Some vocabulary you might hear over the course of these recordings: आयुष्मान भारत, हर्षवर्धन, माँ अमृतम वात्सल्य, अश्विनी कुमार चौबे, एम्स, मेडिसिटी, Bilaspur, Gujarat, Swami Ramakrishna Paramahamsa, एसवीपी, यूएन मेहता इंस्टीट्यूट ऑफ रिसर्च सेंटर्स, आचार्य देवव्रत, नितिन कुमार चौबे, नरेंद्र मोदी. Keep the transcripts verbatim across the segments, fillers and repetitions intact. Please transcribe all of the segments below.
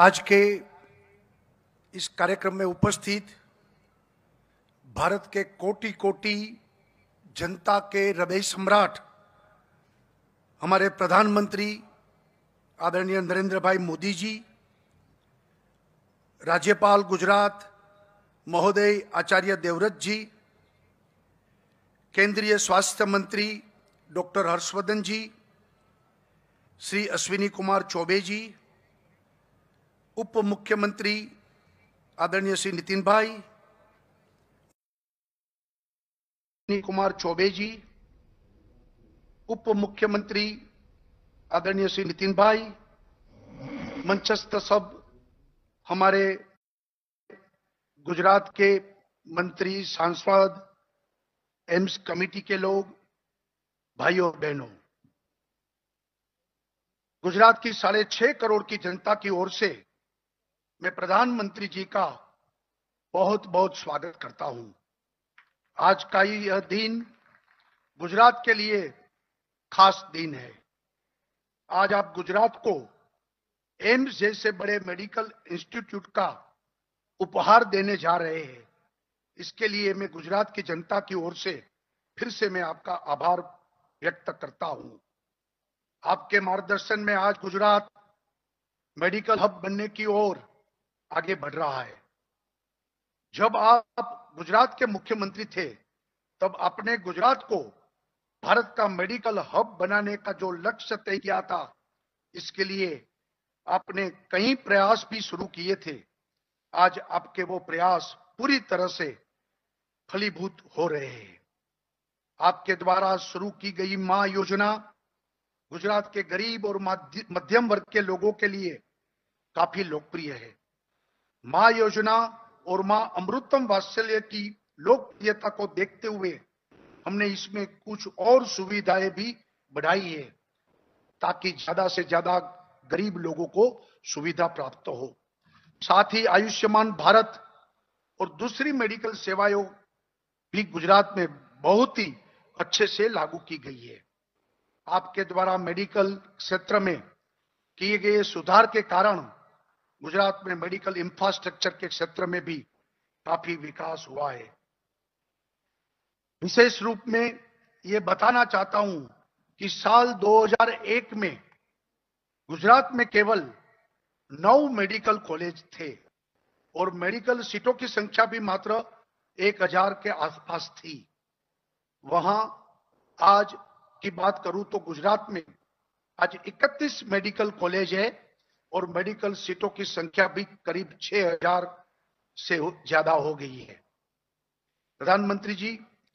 आज के इस कार्यक्रम में उपस्थित भारत के कोटि कोटि जनता के हृदय सम्राट हमारे प्रधानमंत्री आदरणीय नरेंद्र भाई मोदी जी, राज्यपाल गुजरात महोदय आचार्य देवव्रत जी, केंद्रीय स्वास्थ्य मंत्री डॉक्टर हर्षवर्धन जी, श्री अश्विनी कुमार चौबे जी, उप मुख्यमंत्री आदरणीय श्री नितिन भाई, नितिन कुमार चौबे जी, उप मुख्यमंत्री आदरणीय श्री नितिन भाई, मंचस्थ सब हमारे गुजरात के मंत्री, सांसद, एम्स कमेटी के लोग, भाइयों और बहनों, गुजरात की साढ़े छह करोड़ की जनता की ओर से मैं प्रधानमंत्री जी का बहुत बहुत स्वागत करता हूं। आज का यह दिन गुजरात के लिए खास दिन है। आज आप गुजरात को एम्स जैसे बड़े मेडिकल इंस्टीट्यूट का उपहार देने जा रहे हैं। इसके लिए मैं गुजरात की जनता की ओर से फिर से मैं आपका आभार व्यक्त करता हूं। आपके मार्गदर्शन में आज गुजरात मेडिकल हब बनने की ओर आगे बढ़ रहा है। जब आप गुजरात के मुख्यमंत्री थे तब आपने गुजरात को भारत का मेडिकल हब बनाने का जो लक्ष्य तय किया था, इसके लिए आपने कई प्रयास भी शुरू किए थे। आज आपके वो प्रयास पूरी तरह से फलीभूत हो रहे हैं। आपके द्वारा शुरू की गई माँ योजना गुजरात के गरीब और मध्यम वर्ग के लोगों के लिए काफी लोकप्रिय है। माँ योजना और माँ अमृतम वात्सल्य की लोकप्रियता को देखते हुए हमने इसमें कुछ और सुविधाएं भी बढ़ाई है ताकि ज्यादा से ज्यादा गरीब लोगों को सुविधा प्राप्त हो। साथ ही आयुष्मान भारत और दूसरी मेडिकल सेवाएं भी गुजरात में बहुत ही अच्छे से लागू की गई है। आपके द्वारा मेडिकल क्षेत्र में किए गए सुधार के कारण गुजरात में मेडिकल इंफ्रास्ट्रक्चर के क्षेत्र में भी काफी विकास हुआ है। विशेष रूप में ये बताना चाहता हूं कि साल दो हज़ार एक में गुजरात में केवल नौ मेडिकल कॉलेज थे और मेडिकल सीटों की संख्या भी मात्र एक हज़ार के आसपास थी। वहां आज की बात करूं तो गुजरात में आज इकतीस मेडिकल कॉलेज है और मेडिकल सीटों की संख्या भी करीब छह हज़ार से ज्यादा हो गई है। प्रधानमंत्री जी,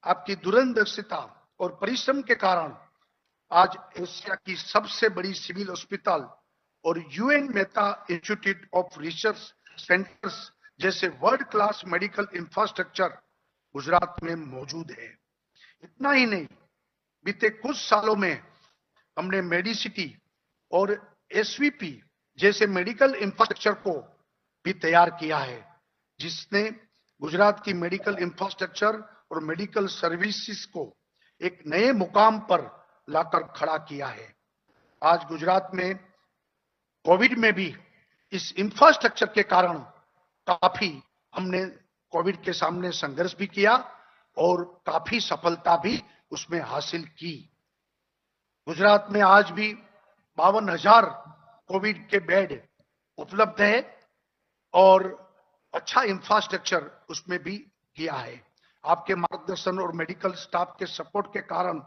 आपकी दूरदर्शिता और परिश्रम के कारण आज एशिया की सबसे बड़ी सिविल अस्पताल और यूएन मेहता इंस्टीट्यूट ऑफ रिसर्च सेंटर्स जैसे world class medical infrastructure Gujarat में मौजूद है। इतना ही नहीं, बीते कुछ सालों में हमने मेडिसिटी और एसवीपी जैसे मेडिकल इंफ्रास्ट्रक्चर को भी तैयार किया है, जिसने गुजरात की मेडिकल इंफ्रास्ट्रक्चर और मेडिकल सर्विसेज को एक नए मुकाम पर लाकर खड़ा किया है। आज गुजरात में कोविड में भी इस इंफ्रास्ट्रक्चर के कारण काफी हमने कोविड के सामने संघर्ष भी किया और काफी सफलता भी उसमें हासिल की। गुजरात में आज भी बावन हजार कोविड के बेड उपलब्ध है और अच्छा इंफ्रास्ट्रक्चर उसमें भी किया है। आपके मार्गदर्शन और मेडिकल स्टाफ के सपोर्ट के कारण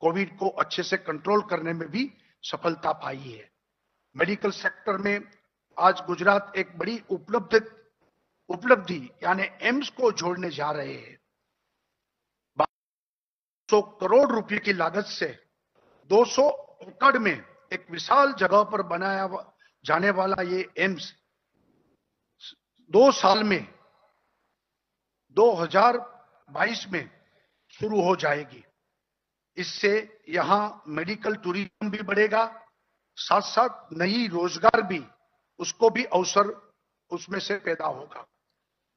कोविड को अच्छे से कंट्रोल करने में भी सफलता पाई है। मेडिकल सेक्टर में आज गुजरात एक बड़ी उपलब्धि उपलब्धि यानी एम्स को जोड़ने जा रहे हैं। सौ करोड़ रुपए की लागत से दो सौ एकड़ में एक विशाल जगह पर बनाया जाने वाला ये एम्स दो साल में दो हज़ार बाईस में शुरू हो जाएगी। इससे यहाँ मेडिकल टूरिज्म भी बढ़ेगा, साथ साथ नई रोजगार भी उसको भी अवसर उसमें से पैदा होगा।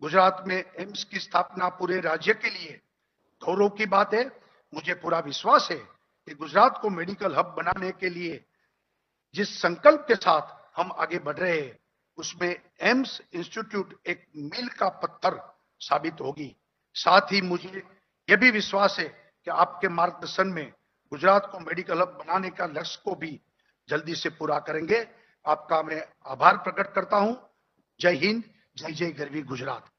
गुजरात में एम्स की स्थापना पूरे राज्य के लिए गौरव की बात है। मुझे पूरा विश्वास है कि गुजरात को मेडिकल हब बनाने के लिए जिस संकल्प के साथ हम आगे बढ़ रहे हैं, उसमें एम्स इंस्टीट्यूट एक मील का पत्थर साबित होगी। साथ ही मुझे यह भी विश्वास है कि आपके मार्गदर्शन में गुजरात को मेडिकल हब बनाने का लक्ष्य को भी जल्दी से पूरा करेंगे। आपका मैं आभार प्रकट करता हूं। जय हिंद, जय जय गरवी गुजरात।